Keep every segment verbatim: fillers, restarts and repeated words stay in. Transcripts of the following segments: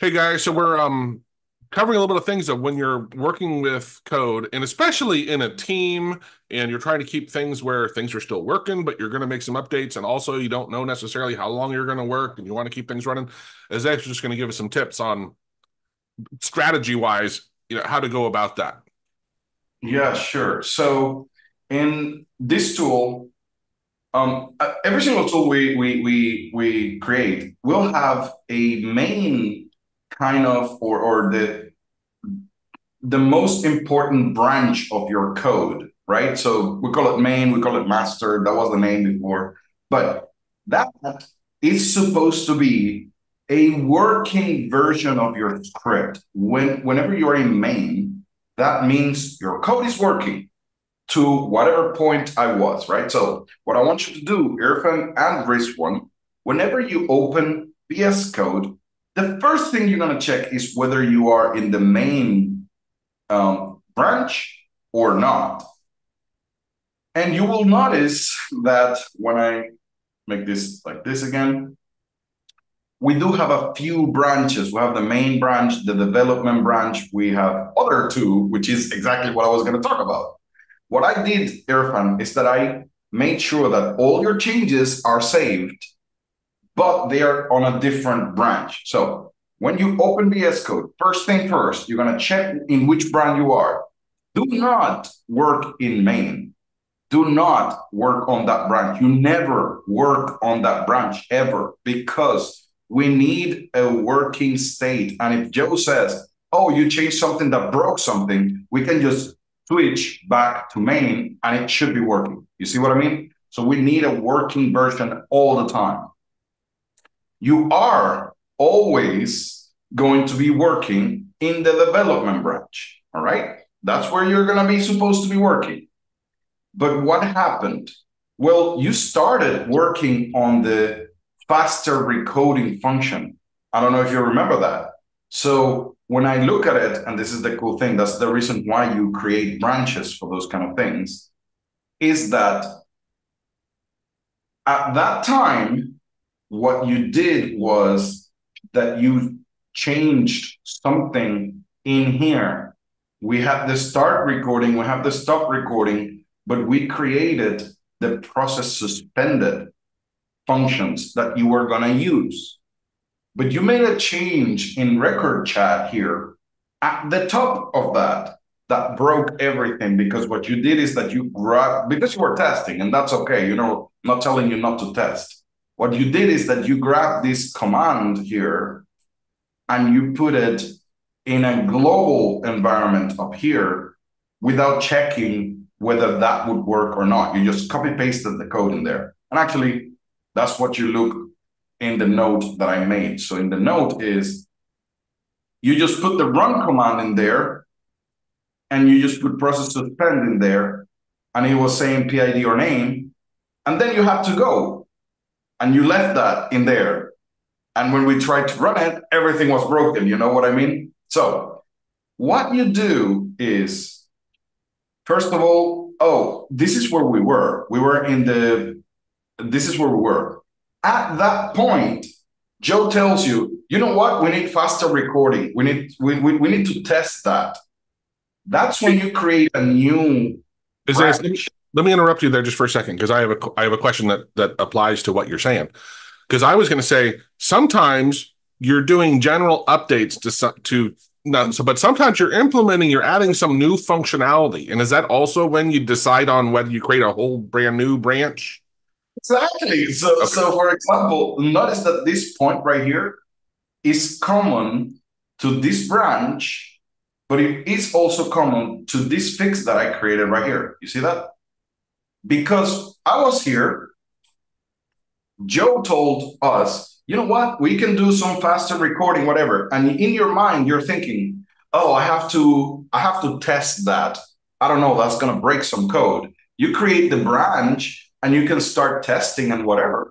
Hey guys, so we're um, covering a little bit of things of when you're working with code, and especially in a team, and you're trying to keep things where things are still working, but you're going to make some updates, and also you don't know necessarily how long you're going to work, and you want to keep things running. Isaias is just going to give us some tips on strategy-wise, you know, how to go about that. Yeah, sure. So in this tool, um, every single tool we we we we create will have a main kind of, or, or the, the most important branch of your code, right? So we call it main, we call it master. That was the name before. But that is supposed to be a working version of your script. When, whenever you're in main, that means your code is working to whatever point I was, right? So what I want you to do, Irfan and RisOn, whenever you open V S Code, the first thing you're going to check is whether you are in the main um, branch or not. And you will notice that when I make this like this again, we do have a few branches. We have the main branch, the development branch. We have other two, which is exactly what I was going to talk about. What I did, Irfan, is that I made sure that all your changes are saved, but they are on a different branch. So when you open V S Code, first thing first, you're gonna check in which branch you are. Do not work in main. Do not work on that branch. You never work on that branch ever, because we need a working state. And if Joe says, oh, you changed something that broke something, we can just switch back to main and it should be working. You see what I mean? So we need a working version all the time. You are always going to be working in the development branch, all right? That's where you're going to be supposed to be working. But what happened? Well, you started working on the faster recoding function. I don't know if you remember that. So when I look at it, and this is the cool thing, that's the reason why you create branches for those kind of things, is that at that time, what you did was that you changed something in here. We have the start recording, we have the stop recording, but we created the process suspended functions that you were gonna use. But you made a change in record chat here at the top of that, that broke everything, because what you did is that you grabbed, because you were testing, and that's okay, you know, not telling you not to test. What you did is that you grabbed this command here and you put it in a global environment up here without checking whether that would work or not. You just copy pasted the code in there. And actually, that's what you look in the note that I made. So in the note is you just put the run command in there and you just put process suspend in there. And it was saying P I D or name. And then you have to go. And you left that in there. And when we tried to run it, everything was broken. You know what I mean? So what you do is, first of all, oh, this is where we were. We were in the, this is where we were. At that point, Joe tells you, you know what? We need faster recording. We need, we, we, we need to test that. That's when you create a new branch. Let me interrupt you there just for a second, because I have a I have a question that that applies to what you're saying. Because I was going to say sometimes you're doing general updates to to not so, but sometimes you're implementing, you're adding some new functionality, and is that also when you decide on whether you create a whole brand new branch? Exactly. So okay. So for example, notice that this point right here is common to this branch, but it is also common to this fix that I created right here. You see that? Because I was here, Joe told us, you know what, we can do some faster recording, whatever. And in your mind, you're thinking, oh, I have to, I have to test that. I don't know, that's going to break some code. You create the branch and you can start testing and whatever.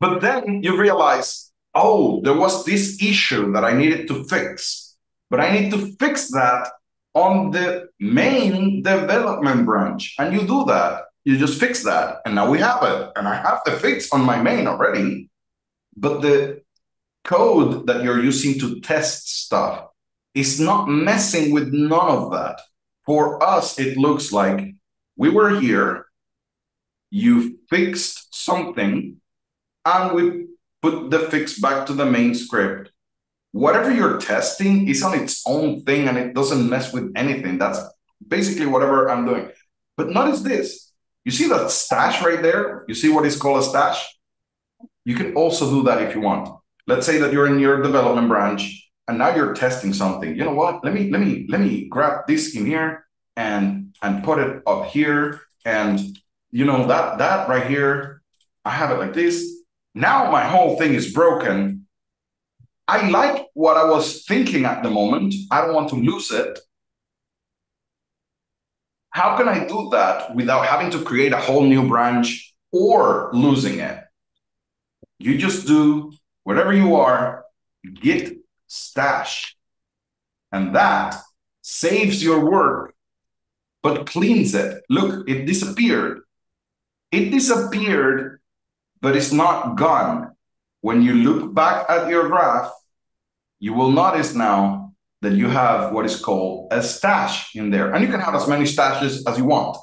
But then you realize, oh, there was this issue that I needed to fix, but I need to fix that on the main development branch. And you do that, you just fix that. And now we have it. And I have the fix on my main already. But the code that you're using to test stuff is not messing with none of that. For us, it looks like we were here, you fixed something, and we put the fix back to the main script. Whatever you're testing is on its own thing, and it doesn't mess with anything. That's basically whatever I'm doing. But notice this. You see that stash right there? You see what is called a stash? You can also do that if you want. Let's say that you're in your development branch, and now you're testing something. You know what? Let me let me let me grab this in here and and put it up here. And you know that that right here, I have it like this. Now my whole thing is broken. I like what I was thinking at the moment. I don't want to lose it. How can I do that without having to create a whole new branch or losing it? You just do whatever you are, git stash. And that saves your work, but cleans it. Look, it disappeared. It disappeared, but it's not gone. When you look back at your graph, you will notice now that you have what is called a stash in there. And you can have as many stashes as you want.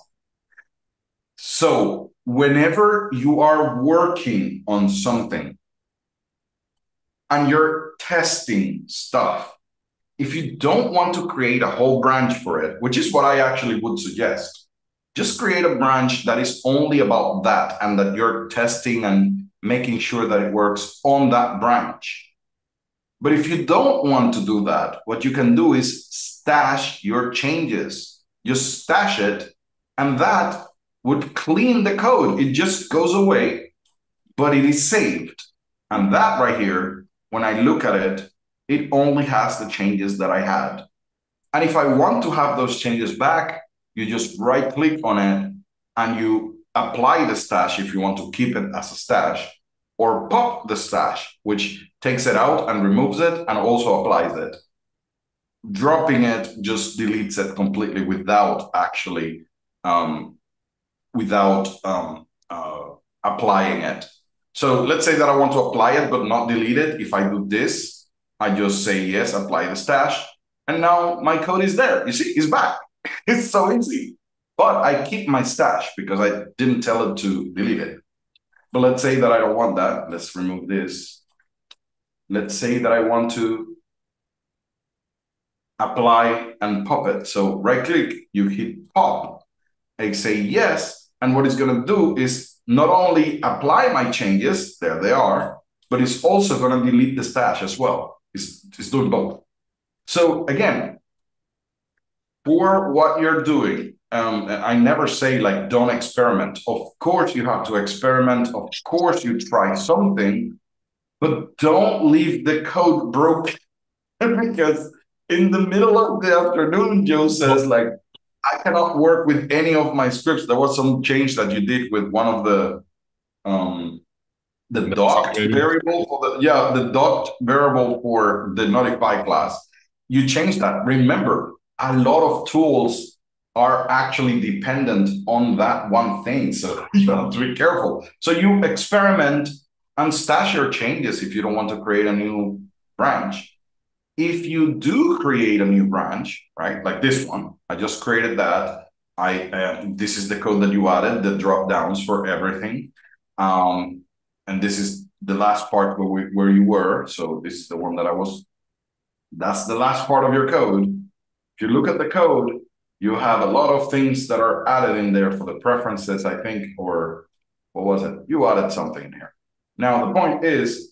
So whenever you are working on something and you're testing stuff, if you don't want to create a whole branch for it, which is what I actually would suggest, just create a branch that is only about that and that you're testing and making sure that it works on that branch. But if you don't want to do that, what you can do is stash your changes. Just stash it, and that would clean the code. It just goes away, but it is saved. And that right here, when I look at it, it only has the changes that I had. And if I want to have those changes back, you just right-click on it, and you apply the stash if you want to keep it as a stash, or pop the stash, which takes it out and removes it and also applies it. Dropping it just deletes it completely without actually, um, without um, uh, applying it. So let's say that I want to apply it but not delete it. If I do this, I just say yes, apply the stash, and now my code is there. You see, it's back. It's so easy. But I keep my stash because I didn't tell it to delete it. But let's say that I don't want that. Let's remove this. Let's say that I want to apply and pop it. So right click, you hit pop. I say yes. And what it's going to do is not only apply my changes, there they are, but it's also going to delete the stash as well. It's, it's doing both. So again, for what you're doing, Um, I never say, like, don't experiment. Of course you have to experiment. Of course you try something, but don't leave the code broken. Because in the middle of the afternoon, Joe says, like, I cannot work with any of my scripts. There was some change that you did with one of the um, the doc variable. For the, yeah, the doc variable for the notify class. You changed that. Remember, a lot of tools are actually dependent on that one thing. So you have to be careful. So you experiment and stash your changes if you don't want to create a new branch. If you do create a new branch, right, like this one, I just created that. I uh, this is the code that you added, the drop-downs for everything. Um, and this is the last part where, we, where you were. So this is the one that I was, that's the last part of your code. If you look at the code, you have a lot of things that are added in there for the preferences, I think, or what was it? You added something in here. Now, the point is,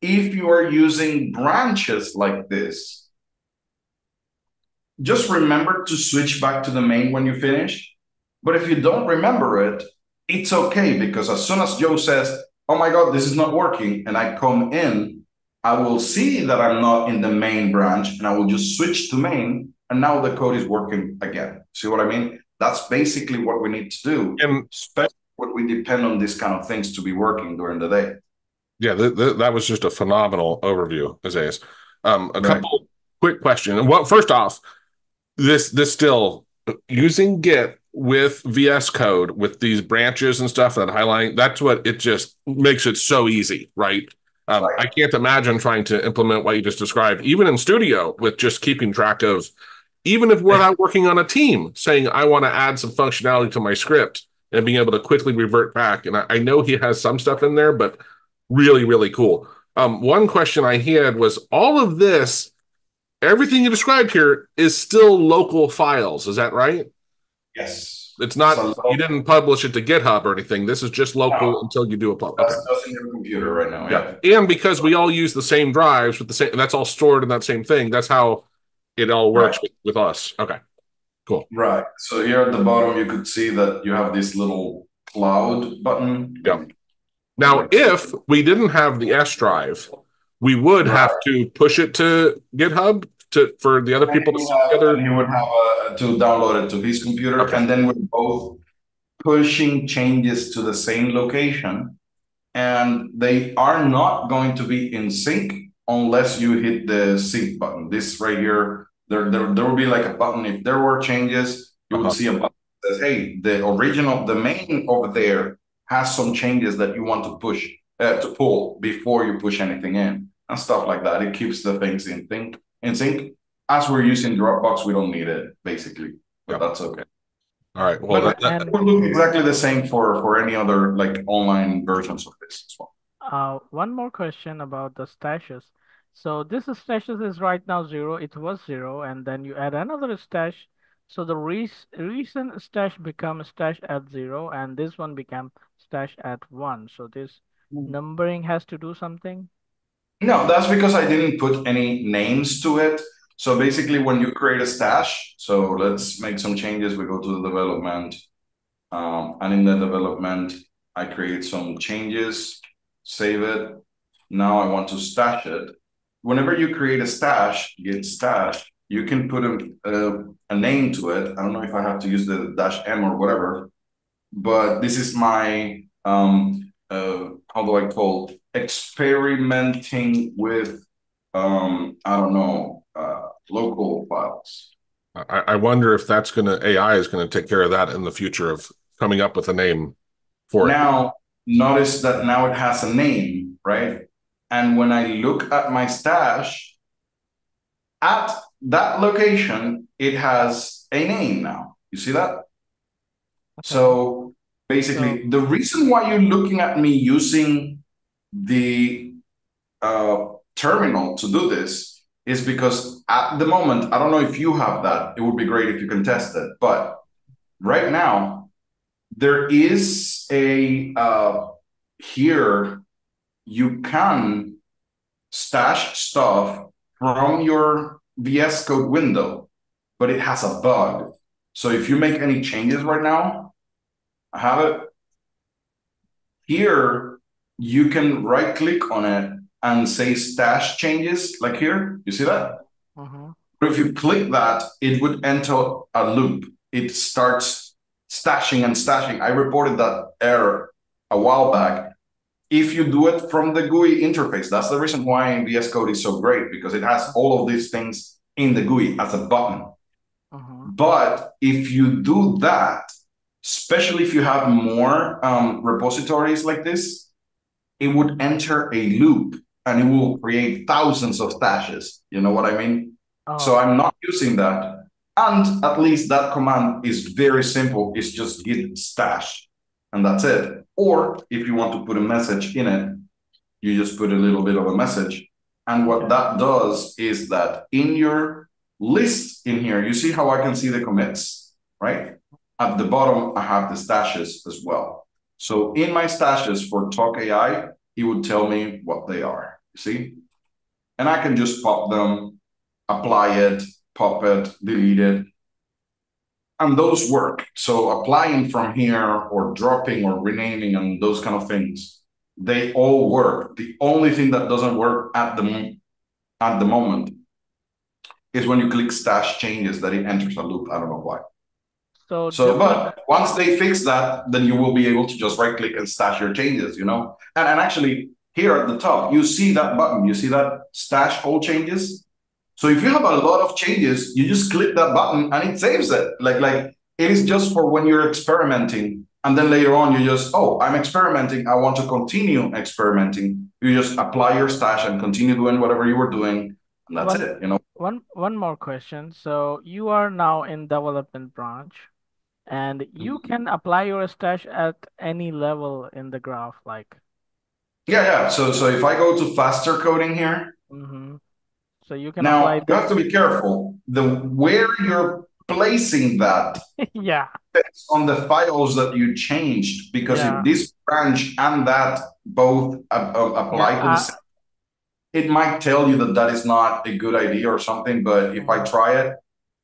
if you are using branches like this, just remember to switch back to the main when you finish. But if you don't remember it, it's okay, because as soon as Joe says, oh my God, this is not working, and I come in, I will see that I'm not in the main branch, and I will just switch to main. And now the code is working again. See what I mean? That's basically what we need to do, and especially when we depend on these kind of things to be working during the day. Yeah, th th that was just a phenomenal overview, Isaias. Um, a right. couple quick questions. Well, first off, this this still using Git with V S Code with these branches and stuff and highlighting. That's what it just makes it so easy, right? Um, right. I can't imagine trying to implement what you just described, even in Studio, with just keeping track of, even if we're not working on a team, saying, I want to add some functionality to my script and being able to quickly revert back. And I, I know he has some stuff in there, but really, really cool. Um, one question I had was, all of this, everything you described here is still local files. Is that right? Yes. It's not, so, so, you didn't publish it to GitHub or anything. This is just local no, until you do a publish. That's, okay. that's in your computer right now. Yeah. yeah. And because we all use the same drives with the same, that's all stored in that same thing. That's how it all works right. with, with us. Okay, cool. Right. So here at the bottom, you could see that you have this little cloud button. Yeah. Now, if we didn't have the S drive, we would right. have to push it to GitHub to for the other and people to see have, together. You would have a, to download it to his computer, okay. and then we're both pushing changes to the same location, and they are not going to be in sync unless you hit the sync button. This right here, there, there, there will be like a button. If there were changes, you uh-huh. would see a button that says, hey, the original, the main over there has some changes that you want to push, uh, to pull before you push anything in and stuff like that. It keeps the things in sync. In sync. As we're using Dropbox, we don't need it, basically, but yep. that's okay. All right. Well, that, that, that would look exactly the same for, for any other like online versions of this as well. Uh, one more question about the stashes. So this stashes is right now zero. It was zero, and then you add another stash. So the re recent stash becomes stash at zero, and this one became stash at one. So this numbering has to do something? No, that's because I didn't put any names to it. So basically when you create a stash, so let's make some changes. We go to the development, um, and in the development, I create some changes, save it. Now I want to stash it. Whenever you create a stash, git stash, you can put a, a, a name to it. I don't know if I have to use the dash M or whatever, but this is my, um, uh, how do I call it? Experimenting with, um, I don't know, uh, local files. I, I wonder if that's going to, A I is going to take care of that in the future of coming up with a name for it. Now, notice that now it has a name, right? And when I look at my stash, at that location, it has a name now. You see that? So basically, so the reason why you're looking at me using the uh, terminal to do this is because at the moment, I don't know if you have that. It would be great if you can test it. But right now, there is a uh, here, you can stash stuff from your V S Code window, but it has a bug. So if you make any changes right now, I have it. Here, you can right click on it and say stash changes, like here, you see that? Mm-hmm. But if you click that, it would enter a loop. It starts stashing and stashing. I reported that error a while back. If you do it from the G U I interface, that's the reason why V S Code is so great, because it has all of these things in the G U I as a button. Uh-huh. But if you do that, especially if you have more um, repositories like this, it would enter a loop and it will create thousands of stashes. You know what I mean? Oh. So I'm not using that. And at least that command is very simple. It's just git stash. And that's it. Or if you want to put a message in it, you just put a little bit of a message. And what that does is that in your list in here, you see how I can see the commits, right? At the bottom, I have the stashes as well. So in my stashes for TalkAI, it would tell me what they are, you see? And I can just pop them, apply it, pop it, delete it. And those work. So applying from here or dropping or renaming and those kind of things, they all work. The only thing that doesn't work at the, at the moment is when you click stash changes that it enters a loop. I don't know why. So, so but once they fix that, then you will be able to just right click and stash your changes, you know? And, and actually here at the top, you see that button, you see that stash all changes. So if you have a lot of changes, you just click that button and it saves it. Like, like it is just for when you're experimenting And then later on, you just, oh, I'm experimenting. I want to continue experimenting. You just apply your stash and continue doing whatever you were doing. And that's one, it, you know. One, one more question. So you are now in development branch, and you mm-hmm. can apply your stash at any level in the graph, like. Yeah, yeah. So, so if I go to faster coding here. Mm-hmm. So you can now, apply. You have to be careful. The where you're placing that yeah. depends on the files that you changed, because yeah. if this branch and that both uh, uh, apply yeah. consent, it might tell you that that is not a good idea or something. But if I try it,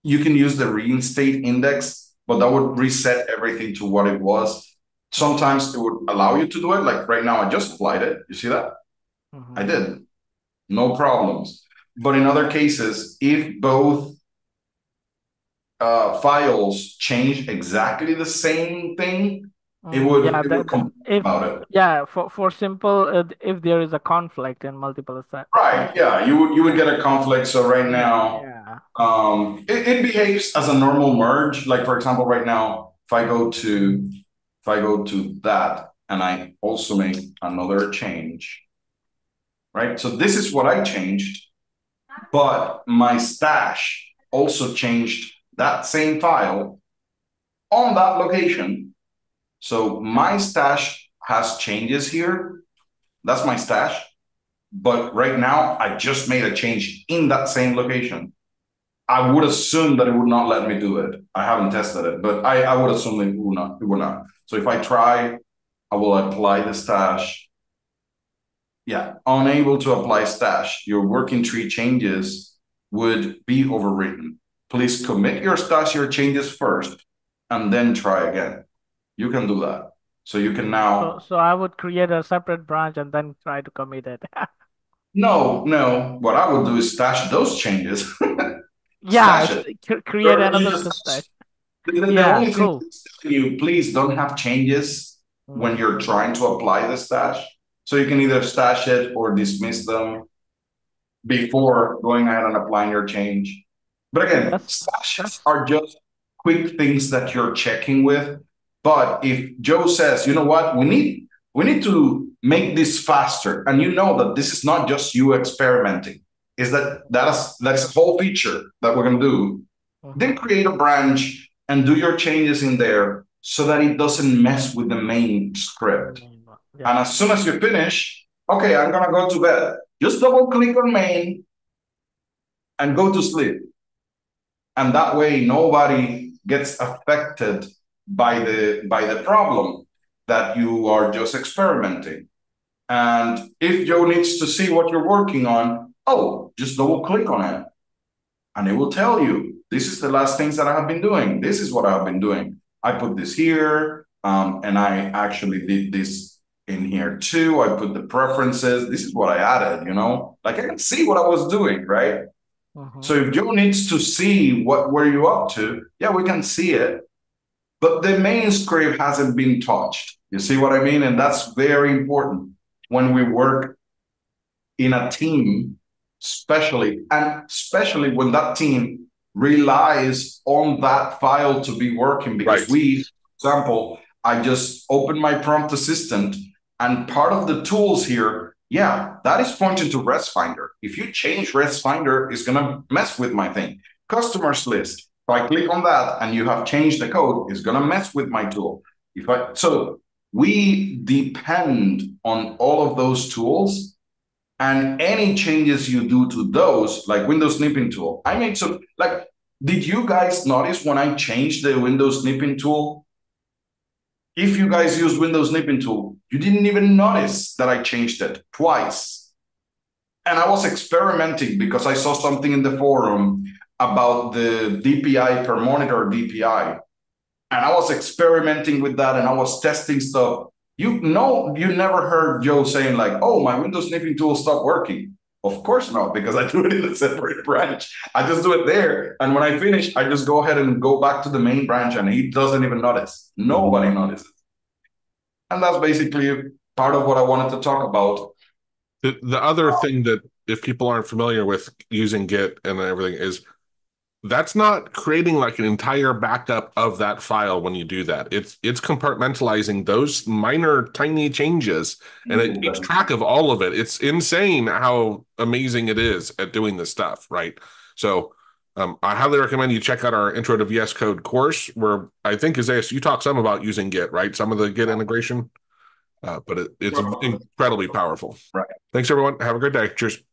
you can use the reinstate index, but that would reset everything to what it was. Sometimes it would allow you to do it. Like right now, I just applied it. You see that? Mm-hmm. I did. No problems. But in other cases, if both uh, files change exactly the same thing, mm, it would, yeah, it that, would complain about it. Yeah, for, for simple, uh, if there is a conflict in multiple sites. Right, yeah, you would, you would get a conflict. So right now, yeah. um, it, it behaves as a normal merge. Like, for example, right now, if I go to, if I go to that and I also make another change, right? So this is what I changed. But my stash also changed that same file on that location. So my stash has changes here. That's my stash. But right now, I just made a change in that same location. I would assume that it would not let me do it. I haven't tested it, but I, I would assume it would not, it would not. So if I try, I will apply the stash. Yeah, unable to apply stash. Your working tree changes would be overwritten. Please commit your stash, your changes first, and then try again. You can do that. So you can now... So, so I would create a separate branch and then try to commit it. no, no. What I would do is stash those changes. yeah, stash it. create another just, stash. The, the yeah, only cool. thing is you please don't have changes mm. when you're trying to apply the stash. So you can either stash it or dismiss them before going ahead and applying your change. But again, that's, stashes that's... are just quick things that you're checking with. But if Joe says, you know what, we need we need to make this faster, and you know that this is not just you experimenting, is that that's that's a whole feature that we're gonna do. Mm-hmm. Then create a branch and do your changes in there so that it doesn't mess with the main script. Mm-hmm. Yeah. And as soon as you finish, okay, I'm going to go to bed. Just double click on main and go to sleep. And that way, nobody gets affected by the, by the problem that you are just experimenting. And if Joe needs to see what you're working on, oh, just double click on it. And it will tell you, this is the last things that I have been doing. This is what I have been doing. I put this here, um, and I actually did this in here too. I put the preferences. This is what I added, you know, like I can see what I was doing, right? Mm-hmm. So if Joe needs to see what were you up to, yeah, we can see it. But the main script hasn't been touched. You see what I mean? And that's very important when we work in a team, especially, and especially when that team relies on that file to be working. Because right. we, for example, I just opened my prompt assistant. And part of the tools here, yeah, that is pointing to ResFinder. If you change ResFinder, it's going to mess with my thing. Customers list, if I click on that and you have changed the code, it's going to mess with my tool. If I, so we depend on all of those tools, and any changes you do to those, like Windows Snipping Tool. I made some, like, did you guys notice when I changed the Windows Snipping Tool? If you guys use Windows Snipping Tool, you didn't even notice that I changed it twice. And I was experimenting because I saw something in the forum about the D P I per monitor D P I. And I was experimenting with that, and I was testing stuff. You know, you never heard Joe saying like, oh, my Windows Snipping Tool stopped working. Of course not, because I do it in a separate branch. I just do it there. And when I finish, I just go ahead and go back to the main branch, and he doesn't even notice. Nobody notices. And that's basically part of what I wanted to talk about. The, the other thing that if people aren't familiar with using Git and everything is That's not creating like an entire backup of that file when you do that. It's it's compartmentalizing those minor, tiny changes, and it keeps track of all of it. It's insane how amazing it is at doing this stuff, right? So um, I highly recommend you check out our Intro to V S Code course, where I think, Isaias, you talk some about using Git, right? Some of the Git integration, uh, but it, it's incredibly powerful. Right. Thanks, everyone. Have a great day. Cheers.